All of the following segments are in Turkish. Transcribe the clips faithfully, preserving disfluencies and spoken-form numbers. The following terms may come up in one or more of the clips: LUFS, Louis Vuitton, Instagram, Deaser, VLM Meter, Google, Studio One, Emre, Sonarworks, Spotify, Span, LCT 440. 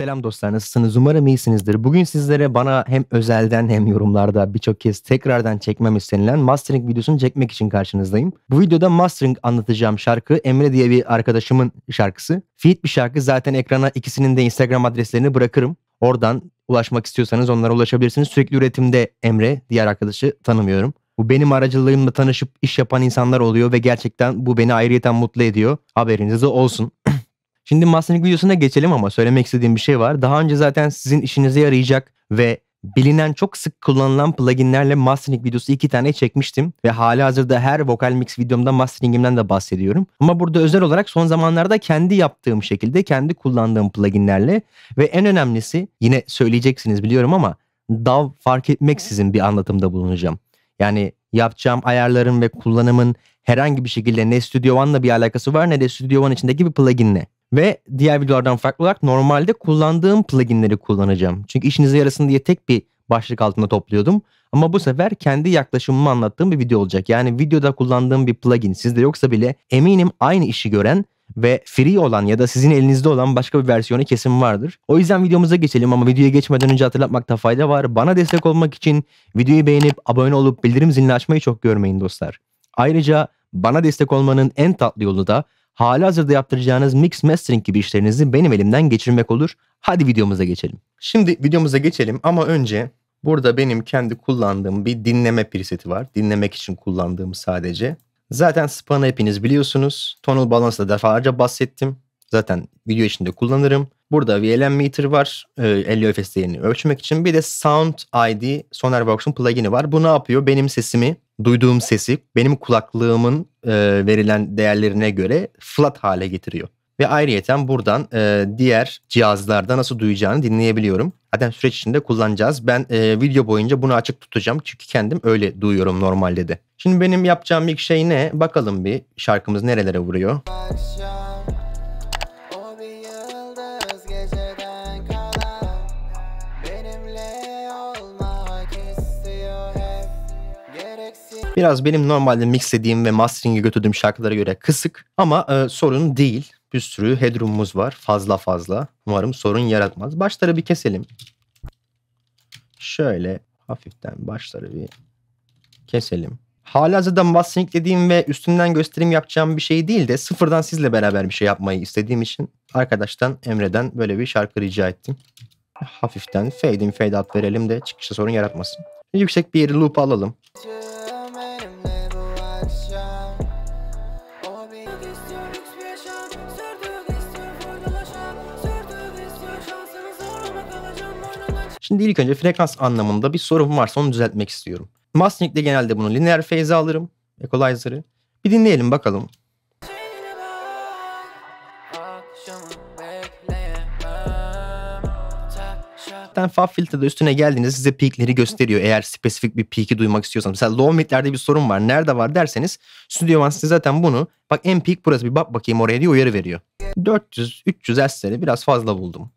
Selam dostlar, nasılsınız? Umarım iyisinizdir. Bugün sizlere bana hem özelden hem yorumlarda birçok kez tekrardan çekmem istenilen mastering videosunu çekmek için karşınızdayım. Bu videoda mastering anlatacağım şarkı Emre diye bir arkadaşımın şarkısı. Feat bir şarkı, zaten ekrana ikisinin de Instagram adreslerini bırakırım. Oradan ulaşmak istiyorsanız onlara ulaşabilirsiniz. Sürekli üretimde Emre, diğer arkadaşı tanımıyorum. Bu benim aracılığımla tanışıp iş yapan insanlar oluyor ve gerçekten bu beni ayrıyeten mutlu ediyor. Haberiniz olsun. Şimdi mastering videosuna geçelim ama söylemek istediğim bir şey var. Daha önce zaten sizin işinize yarayacak ve bilinen çok sık kullanılan pluginlerle mastering videosu iki tane çekmiştim. Ve hali hazırda her vokal mix videomda masteringimden de bahsediyorum. Ama burada özel olarak son zamanlarda kendi yaptığım şekilde kendi kullandığım pluginlerle ve en önemlisi, yine söyleyeceksiniz biliyorum ama D A W fark etmeksizin bir anlatımda bulunacağım. Yani yapacağım ayarların ve kullanımın herhangi bir şekilde ne Studio One'la bir alakası var ne de Studio One içindeki bir pluginle. Ve diğer videolardan farklı olarak normalde kullandığım pluginleri kullanacağım. Çünkü işinize yarasın diye tek bir başlık altında topluyordum. Ama bu sefer kendi yaklaşımımı anlattığım bir video olacak. Yani videoda kullandığım bir plugin sizde yoksa bile eminim aynı işi gören ve free olan ya da sizin elinizde olan başka bir versiyonu kesin vardır. O yüzden videomuza geçelim ama videoya geçmeden önce hatırlatmakta fayda var. Bana destek olmak için videoyu beğenip abone olup bildirim zilini açmayı çok görmeyin dostlar. Ayrıca bana destek olmanın en tatlı yolu da hali hazırda yaptıracağınız mix mastering gibi işlerinizi benim elimden geçirmek olur. Hadi videomuza geçelim. Şimdi videomuza geçelim ama önce burada benim kendi kullandığım bir dinleme preseti var. Dinlemek için kullandığım sadece. Zaten Span'ı hepiniz biliyorsunuz. Tonal Balance'da defalarca bahsettim. Zaten video içinde kullanırım. Burada V L M Meter var. E, L U F S değerini ölçmek için. Bir de Sound I D Sonarbox'un plugin'i var. Bu ne yapıyor? Benim sesimi, duyduğum sesi benim kulaklığımın e, verilen değerlerine göre flat hale getiriyor. Ve ayrıyeten buradan e, diğer cihazlarda nasıl duyacağını dinleyebiliyorum. Zaten süreç içinde kullanacağız. Ben e, video boyunca bunu açık tutacağım. Çünkü kendim öyle duyuyorum normalde de. Şimdi benim yapacağım ilk şey ne? Bakalım bir şarkımız nerelere vuruyor. Biraz benim normalde mixlediğim ve mastering'e götürdüğüm şarkılara göre kısık ama e, sorun değil. Bir sürü headroom'umuz var fazla fazla. Umarım sorun yaratmaz. Başları bir keselim. Şöyle hafiften başları bir keselim. Halihazırda mastering dediğim ve üstünden gösterim yapacağım bir şey değil de sıfırdan sizle beraber bir şey yapmayı istediğim için arkadaştan Emre'den böyle bir şarkı rica ettim. Hafiften fade in fade out verelim de çıkışta sorun yaratmasın. Yüksek bir loop alalım. Şimdi ilk önce frekans anlamında bir sorun varsa onu düzeltmek istiyorum. Mastering'de genelde bunu lineer phase'e alırım. Equalizer'ı. Bir dinleyelim bakalım. Fat filter'da üstüne geldiğinizde size peak'leri gösteriyor. Eğer spesifik bir peak'i duymak istiyorsanız. Mesela low mid'lerde bir sorun var. Nerede var derseniz Studio One size zaten bunu bak en peak burası bir bak bakayım oraya diye uyarı veriyor. dört yüz üç yüz Hz'leri biraz fazla buldum.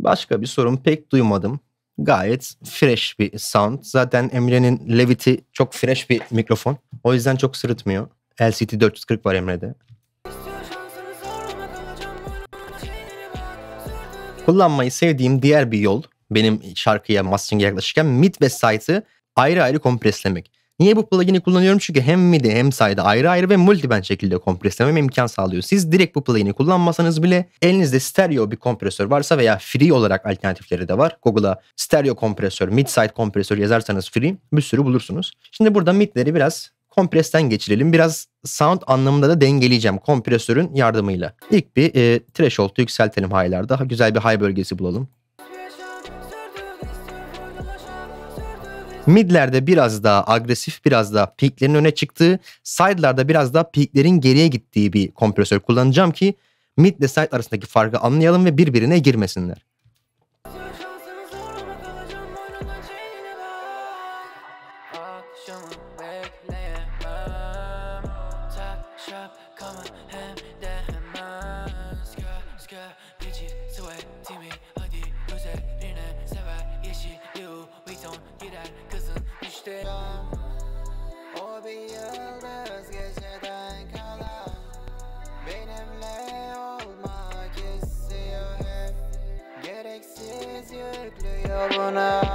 Başka bir sorun pek duymadım. Gayet fresh bir sound. Zaten Emre'nin Levity çok fresh bir mikrofon. O yüzden çok sırıtmıyor. L C T dört yüz kırk var Emre'de. Kullanmayı sevdiğim diğer bir yol benim şarkıya mastering'e yaklaşırken mid ve side'ı ayrı ayrı kompreslemek. Niye bu plugin'i kullanıyorum? Çünkü hem mid'i hem side'ı ayrı ayrı ve multiband şekilde kompreslememe imkan sağlıyor. Siz direkt bu plugin'i kullanmasanız bile elinizde stereo bir kompresör varsa veya free olarak alternatifleri de var. Google'a stereo kompresör, mid side kompresör yazarsanız free bir sürü bulursunuz. Şimdi burada mid'leri biraz kompresten geçirelim. Biraz sound anlamında da dengeleyeceğim kompresörün yardımıyla. İlk bir e, threshold'u yükseltelim high'larda. Güzel bir high bölgesi bulalım. Mid'lerde biraz daha agresif, biraz daha peak'lerin öne çıktığı, side'larda biraz daha peak'lerin geriye gittiği bir kompresör kullanacağım ki mid ile side arasındaki farkı anlayalım ve birbirine girmesinler. şunu bekleyemem. Tak şapkamı hem de hemen. Skör skör geçir sweatimi, hadi üzerine sever yeşil Louis Vuitton girer kızın işte. O bir yıldız geceden kalan, benimle olmak istiyor hep. Gereksiz yüklü yoluna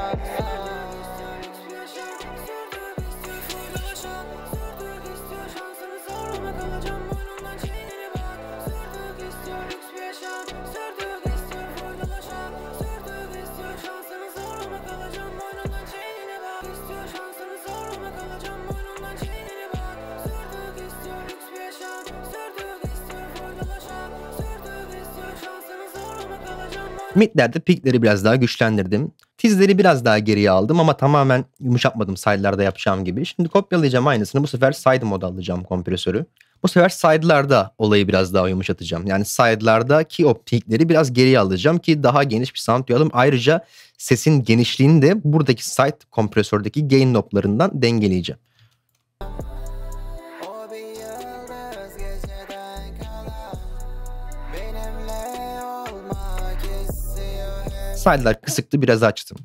midlerde peakleri biraz daha güçlendirdim. Tizleri biraz daha geriye aldım ama tamamen yumuşatmadım side'larda yapacağım gibi. Şimdi kopyalayacağım aynısını. Bu sefer side moda alacağım kompresörü. Bu sefer side'larda olayı biraz daha yumuşatacağım. Yani side'lardaki o peakleri biraz geriye alacağım ki daha geniş bir sound duyalım. Ayrıca sesin genişliğini de buradaki side kompresördeki gain knoblarından dengeleyeceğim. Side'lar kısıktı, biraz açtım.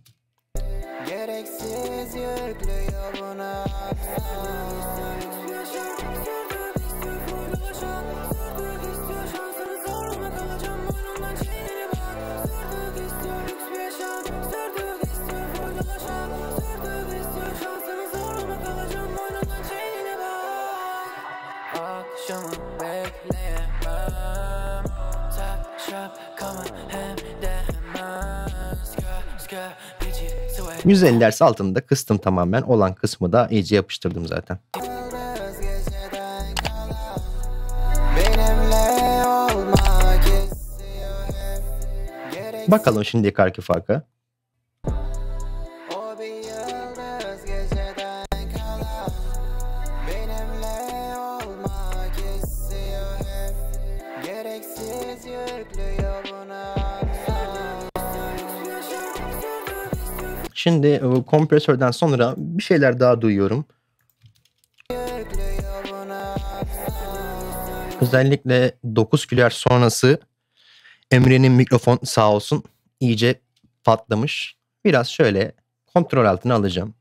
yüz elli Hz altında kıstım tamamen. Olan kısmı da iyice yapıştırdım zaten. Bakalım şimdi yukarıki farka. Şimdi kompresörden sonra bir şeyler daha duyuyorum. Özellikle dokuz kilohertz sonrası Emre'nin mikrofon sağ olsun iyice patlamış. Biraz şöyle kontrol altına alacağım.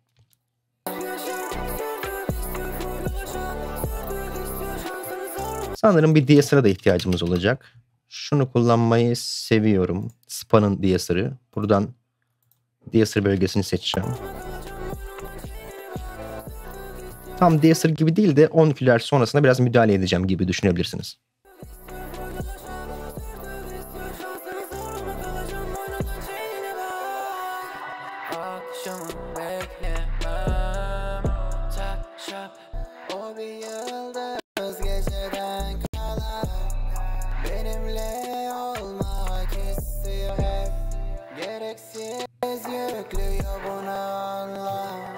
Sanırım bir Deaser'a da ihtiyacımız olacak. Şunu kullanmayı seviyorum. Span'ın Deaser'ı. Buradan Deaser bölgesini seçeceğim. Tam Deaser gibi değil de on kilohertz sonrasında biraz müdahale edeceğim gibi düşünebilirsiniz.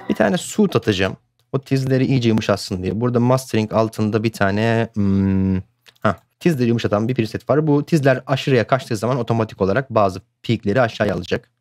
Bir tane suit atacağım. O tizleri iyice yumuşatsın diye. Burada mastering altında bir tane hmm, heh, tizleri yumuşatan bir preset var. Bu tizler aşırıya kaçtığı zaman otomatik olarak bazı peakleri aşağıya alacak.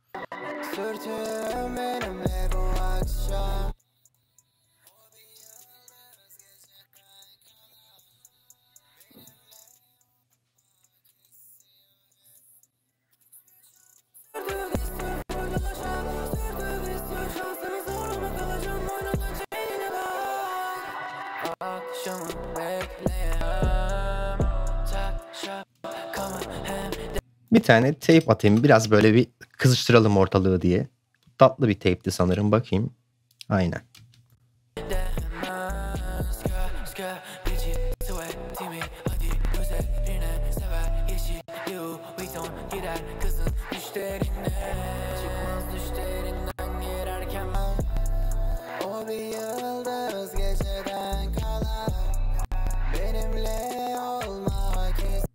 Bir tane tape atayım. Biraz böyle bir kızıştıralım ortalığı diye. Tatlı bir tape'ti sanırım. Bakayım. Aynen.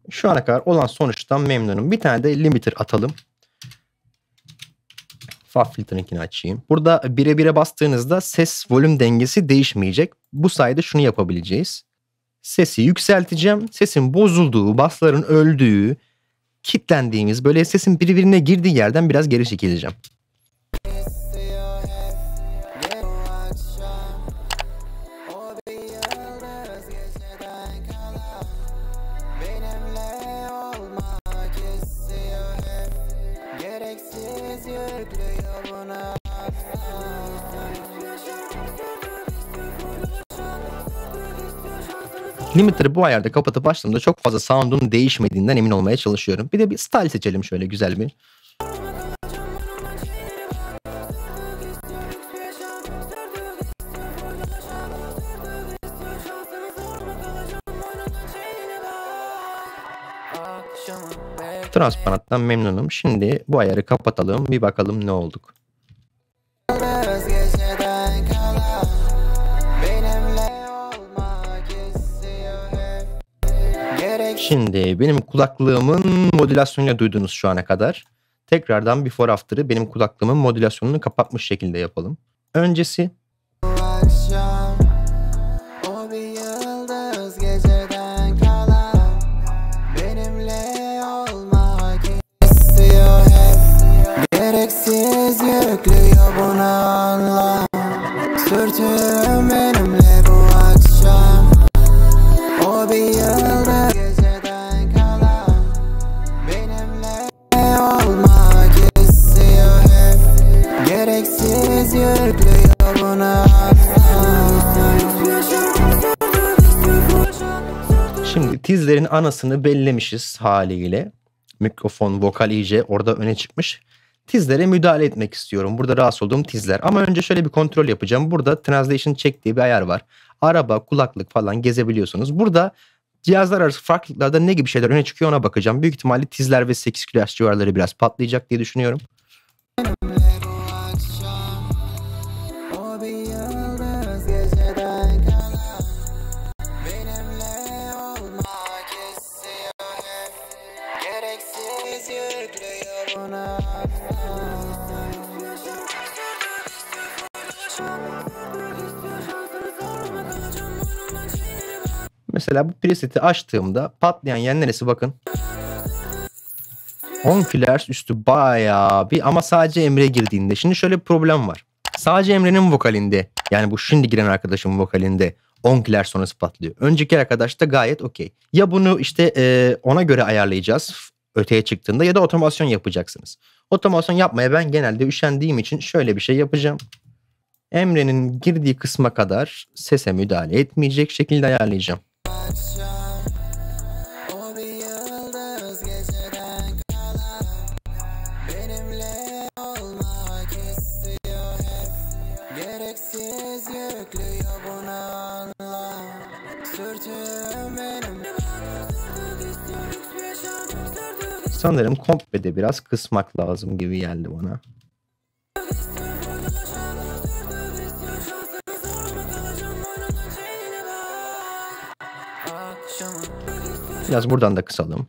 Şu ana kadar olan sonuçtan memnunum. Bir tane de limiter atalım. Fafilter'ınkini açayım. Burada bire bire bastığınızda ses volüm dengesi değişmeyecek. Bu sayede şunu yapabileceğiz. Sesi yükselteceğim. Sesin bozulduğu, basların öldüğü, kitlendiğimiz böyle sesin birbirine girdiği yerden biraz geri çekileceğim. Limiter'ı bu ayarda kapatıp açtığımda çok fazla sound'un değişmediğinden emin olmaya çalışıyorum. Bir de bir style seçelim şöyle güzel bir. Transparent'tan memnunum. Şimdi bu ayarı kapatalım. Bir bakalım ne olduk. Şimdi benim kulaklığımın modülasyonuyla duydunuz şu ana kadar. Tekrardan before after'ı benim kulaklığımın modülasyonunu kapatmış şekilde yapalım. Öncesi. Şimdi tizlerin anasını bellemişiz haliyle. Mikrofon, vokal iyice orada öne çıkmış. Tizlere müdahale etmek istiyorum. Burada rahatsız olduğum tizler. Ama önce şöyle bir kontrol yapacağım. Burada translation check diye bir ayar var. Araba, kulaklık falan gezebiliyorsunuz. Burada cihazlar arası farklılıklarda ne gibi şeyler öne çıkıyor ona bakacağım. Büyük ihtimalle tizler ve sekiz kilohertz civarları biraz patlayacak diye düşünüyorum. Mesela bu preset'i açtığımda patlayan yer neresi bakın. on kilohertz üstü bayağı bir, ama sadece Emre girdiğinde. Şimdi şöyle bir problem var. Sadece Emre'nin vokalinde, yani bu şimdi giren arkadaşımın vokalinde on kilohertz sonrası patlıyor. Önceki arkadaş da gayet okey. Ya bunu işte e, ona göre ayarlayacağız öteye çıktığında, ya da otomasyon yapacaksınız. Otomasyon yapmaya ben genelde üşendiğim için şöyle bir şey yapacağım. Emre'nin girdiği kısma kadar sese müdahale etmeyecek şekilde ayarlayacağım. Sanırım komprede biraz kısmak lazım gibi geldi bana. Biraz buradan da kısalım.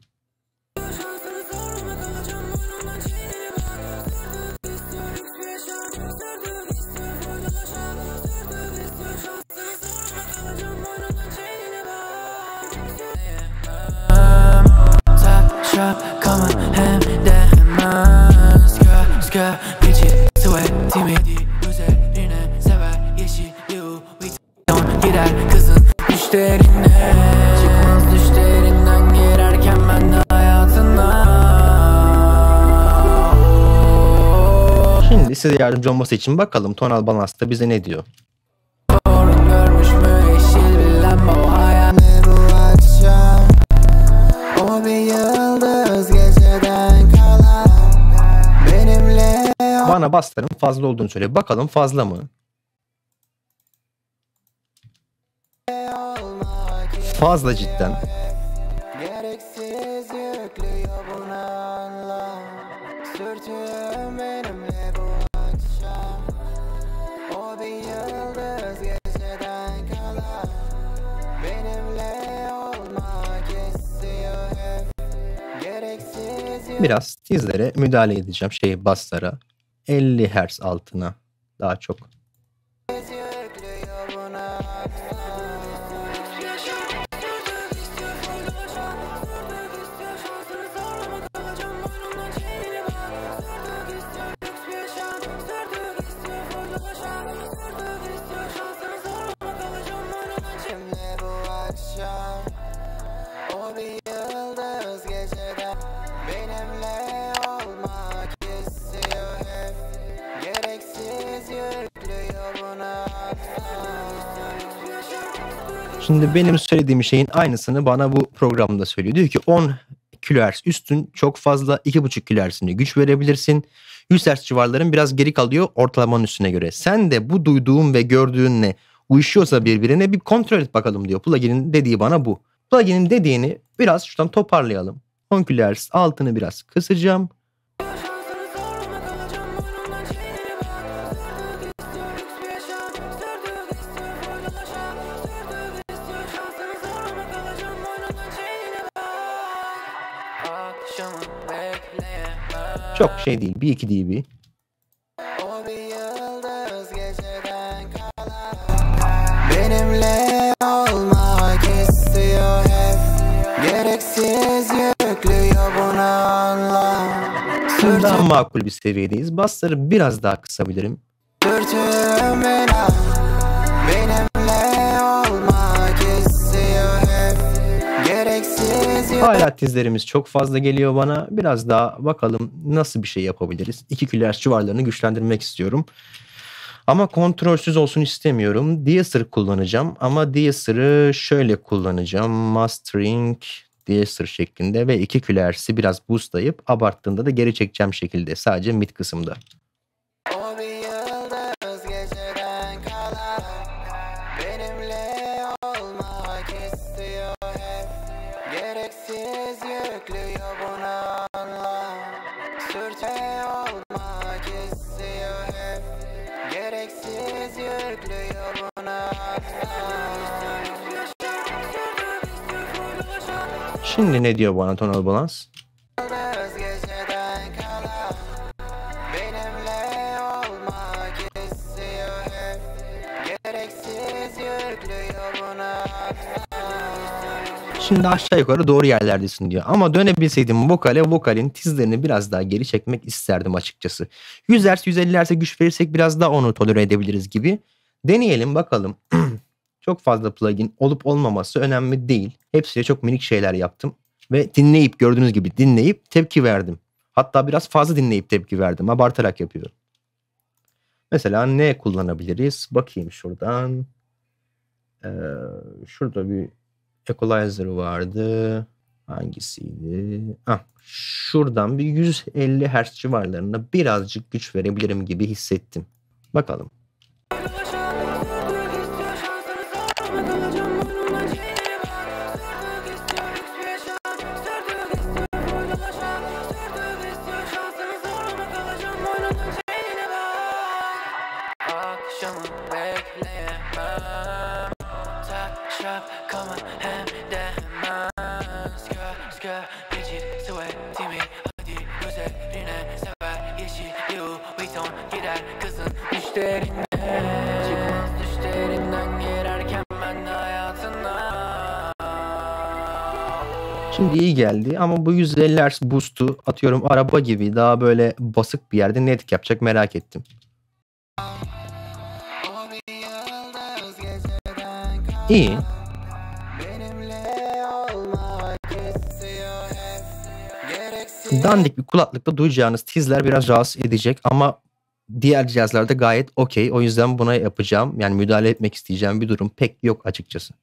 Şimdi size yardımcı olması için bakalım Tonal Balance'da bize ne diyor. Bana basların fazla olduğunu söyle. Bakalım fazla mı? Fazla cidden. Biraz tizlere müdahale edeceğim, şey baslara. elli hertz altına daha çok. Benimle olmak istiyor hep, gereksiz yükle. Şimdi benim söylediğim şeyin aynısını bana bu programda söylüyor. Diyor ki on kilohertz üstün çok fazla, iki buçuk kilohertz'ine güç verebilirsin. yüz hertz civarların biraz geri kalıyor ortalamanın üstüne göre. Sen de bu duyduğun ve gördüğünle uyuşuyorsa birbirine bir kontrol et bakalım diyor. Plugin'in dediği bana bu. Plugin'in dediğini biraz şuradan toparlayalım. on kilohertz altını biraz kısacağım. Çok şey değil, bir iki dB. Benimle olmak istiyor hep. Gereksiz yüklüyor buna anlam. Şimdi daha makul bir seviyedeyiz. Bassları biraz daha kısabilirim. Benimle olmak istiyor hep. Gereksiz. Hala tizlerimiz çok fazla geliyor bana. Biraz daha bakalım nasıl bir şey yapabiliriz. iki kilohertz civarlarını güçlendirmek istiyorum. Ama kontrolsüz olsun istemiyorum. Deaser kullanacağım ama Deaser'ı şöyle kullanacağım. Mastering Deaser şeklinde ve iki kilohertz'i biraz boostlayıp abarttığında da geri çekeceğim şekilde. Sadece mid kısımda. Şimdi ne diyor bana Tonal Balance? Şimdi aşağı yukarı doğru yerlerdesin diyor. Ama dönebilseydim vokale, vokalin tizlerini biraz daha geri çekmek isterdim açıkçası. yüz hertz, yüz elli hertz'e güç verirsek biraz daha onu tolere edebiliriz gibi. Deneyelim bakalım. Çok fazla plugin olup olmaması önemli değil. Hepsiyle çok minik şeyler yaptım. Ve dinleyip, gördüğünüz gibi dinleyip tepki verdim. Hatta biraz fazla dinleyip tepki verdim. Abartarak yapıyorum. Mesela ne kullanabiliriz? Bakayım şuradan. Ee, şurada bir equalizer vardı. Hangisiydi? Heh, şuradan bir yüz elli hertz civarlarına birazcık güç verebilirim gibi hissettim. Bakalım. Şimdi iyi geldi ama bu yüz elli hertz boost'u atıyorum araba gibi daha böyle basık bir yerde ne etki yapacak merak ettim. İyi. Dandik bir kulaklıkta duyacağınız tizler biraz rahatsız edecek ama diğer cihazlarda gayet okey. O yüzden buna yapacağım, yani müdahale etmek isteyeceğim bir durum pek yok açıkçası.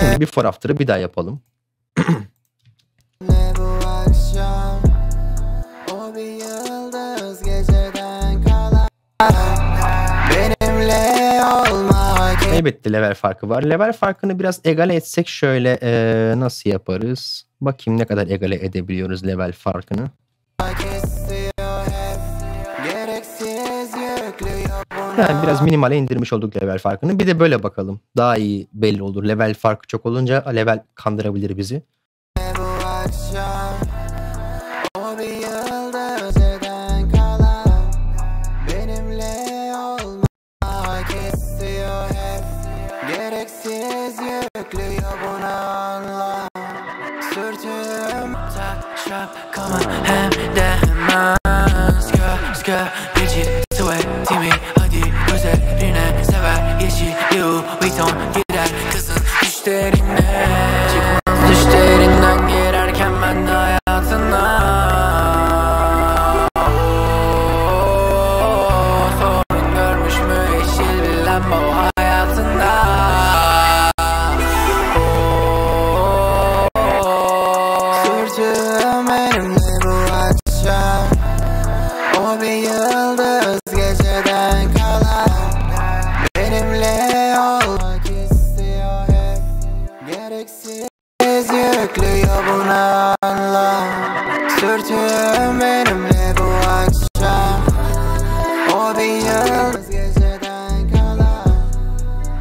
Şimdi bir for after'ı bir daha yapalım. Elbette level farkı var. Level farkını biraz egale etsek şöyle ee, nasıl yaparız? Bakayım ne kadar egale edebiliyoruz level farkını. Yani biraz minimale indirmiş olduk level farkını. Bir de böyle bakalım. Daha iyi belli olur. Level farkı çok olunca level kandırabilir bizi. girer kızın düşlerine. Çıkmaz düşlerinden girerken ben de hayatına. Sorun görmüş mü yeşil bir Lambo hayatında. Sırtım elimde bu akşam. O bir yıldız geceden kalan. Benimle olmak istiyor hep. Gereksiz yüklüyor buna anlam. Sürtüğüm benimle bu akşam. O bir yıldız geceden kalan.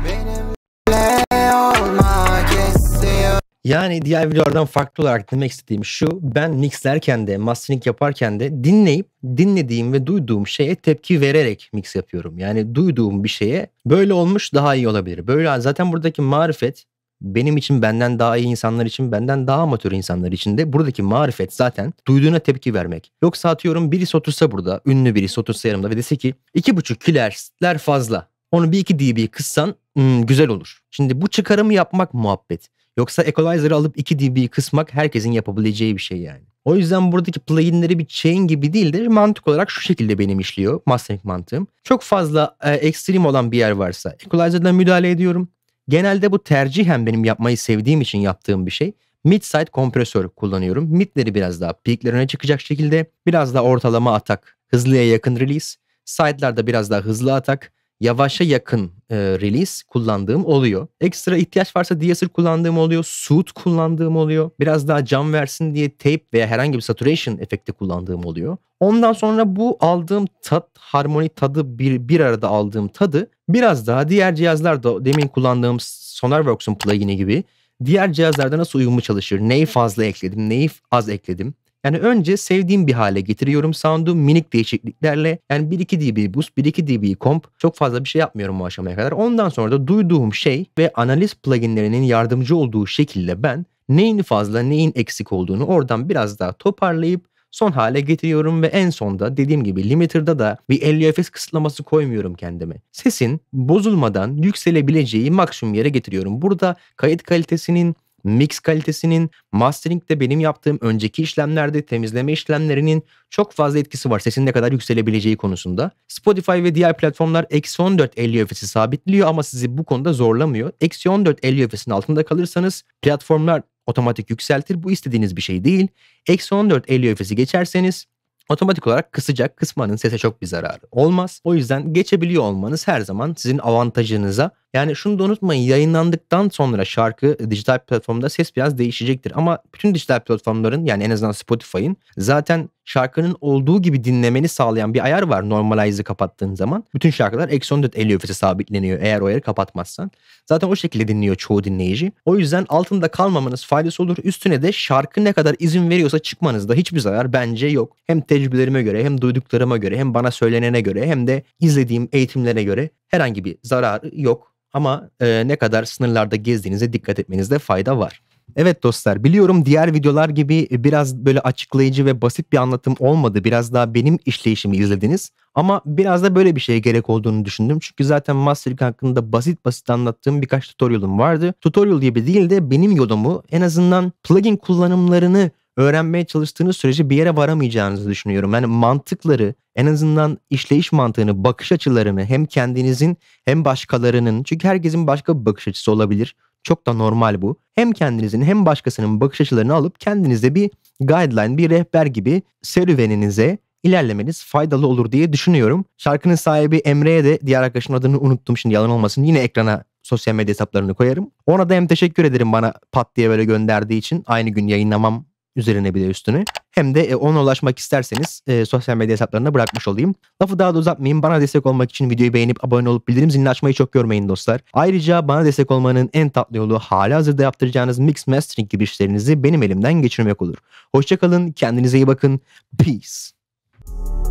Benimle olmak istiyor. Yani diğer videolardan farklı olarak demek istediğim şu: ben mixlerken de mastering yaparken de dinleyip dinlediğim ve duyduğum şeye tepki vererek mix yapıyorum. Yani duyduğum bir şeye böyle olmuş daha iyi olabilir. Böyle zaten buradaki marifet benim için, benden daha iyi insanlar için, benden daha amatör insanlar için de buradaki marifet zaten duyduğuna tepki vermek. Yoksa atıyorum birisi otursa burada, ünlü birisi otursa yanımda ve dese ki iki buçuk kilohertzler fazla. Onu bir iki dB kıssan hmm, güzel olur. Şimdi bu çıkarımı yapmak muhabbet. Yoksa equalizer'ı alıp iki dB kısmak herkesin yapabileceği bir şey yani. O yüzden buradaki pluginleri bir chain gibi değil de mantık olarak şu şekilde benim işliyor mastering mantığım. Çok fazla e, ekstrem olan bir yer varsa equalizer'dan müdahale ediyorum. Genelde bu tercihen benim yapmayı sevdiğim için yaptığım bir şey. Mid-side kompresör kullanıyorum. Midleri biraz daha peakler öne çıkacak şekilde. Biraz daha ortalama atak, hızlıya yakın release. Side'larda biraz daha hızlı atak, yavaşa yakın e, release kullandığım oluyor. Ekstra ihtiyaç varsa Deaser kullandığım oluyor. Soot kullandığım oluyor. Biraz daha can versin diye tape veya herhangi bir saturation efekti kullandığım oluyor. Ondan sonra bu aldığım tat, harmoni tadı bir, bir arada aldığım tadı biraz daha diğer cihazlarda, demin kullandığım Sonarworks'un plugin'i gibi, diğer cihazlarda nasıl uyumlu çalışır, neyi fazla ekledim, neyi az ekledim. Yani önce sevdiğim bir hale getiriyorum sound'u minik değişikliklerle. Yani bir iki dB boost, bir iki dB komp, çok fazla bir şey yapmıyorum bu aşamaya kadar. Ondan sonra da duyduğum şey ve analiz pluginlerinin yardımcı olduğu şekilde ben neyin fazla neyin eksik olduğunu oradan biraz daha toparlayıp son hale getiriyorum ve en sonda dediğim gibi limiter'da da bir L U F S kısıtlaması koymuyorum kendime. Sesin bozulmadan yükselebileceği maksimum yere getiriyorum. Burada kayıt kalitesinin, mix kalitesinin, mastering'de benim yaptığım önceki işlemlerde temizleme işlemlerinin çok fazla etkisi var sesin ne kadar yükselebileceği konusunda. Spotify ve diğer platformlar eksi on dört L U F S'i sabitliyor ama sizi bu konuda zorlamıyor. eksi on dört L U F S'in altında kalırsanız platformlar otomatik yükseltir. Bu istediğiniz bir şey değil. eksi on dört L U F S'i geçerseniz otomatik olarak kısacak, kısmanın sese çok bir zararı olmaz. O yüzden geçebiliyor olmanız her zaman sizin avantajınıza. Yani şunu da unutmayın, yayınlandıktan sonra şarkı dijital platformda ses biraz değişecektir. Ama bütün dijital platformların, yani en azından Spotify'ın zaten şarkının olduğu gibi dinlemeni sağlayan bir ayar var. Normalize'ı kapattığın zaman bütün şarkılar eksi on dört L U F S'e sabitleniyor eğer o ayarı kapatmazsan. Zaten o şekilde dinliyor çoğu dinleyici. O yüzden altında kalmamanız faydası olur. Üstüne de şarkı ne kadar izin veriyorsa çıkmanızda hiçbir zarar bence yok. Hem tecrübelerime göre, hem duyduklarıma göre, hem bana söylenene göre, hem de izlediğim eğitimlere göre herhangi bir zararı yok. Ama e, ne kadar sınırlarda gezdiğinize dikkat etmenizde fayda var. Evet dostlar, biliyorum diğer videolar gibi biraz böyle açıklayıcı ve basit bir anlatım olmadı. Biraz daha benim işleyişimi izlediniz. Ama biraz da böyle bir şeye gerek olduğunu düşündüm. Çünkü zaten mastering hakkında basit basit anlattığım birkaç tutorial'ım vardı. Tutorial gibi değil de benim yolumu, en azından plugin kullanımlarını öğrenmeye çalıştığınız sürece bir yere varamayacağınızı düşünüyorum. Yani mantıkları, en azından işleyiş mantığını, bakış açılarını hem kendinizin hem başkalarının, çünkü herkesin başka bir bakış açısı olabilir. Çok da normal bu. Hem kendinizin hem başkasının bakış açılarını alıp kendinize bir guideline, bir rehber gibi serüveninize ilerlemeniz faydalı olur diye düşünüyorum. Şarkının sahibi Emre'ye de, diğer arkadaşımın adını unuttum şimdi yalan olmasın, yine ekrana sosyal medya hesaplarını koyarım. Ona da hem teşekkür ederim bana pat diye böyle gönderdiği için, aynı gün yayınlamam üzerine bile üstüne. Hem de ona ulaşmak isterseniz e, sosyal medya hesaplarına bırakmış olayım. Lafı daha da uzatmayayım. Bana destek olmak için videoyu beğenip abone olup bildirim zilini açmayı çok görmeyin dostlar. Ayrıca bana destek olmanın en tatlı yolu halihazırda yaptıracağınız mix, mastering gibi işlerinizi benim elimden geçirmek olur. Hoşça kalın, kendinize iyi bakın. Peace.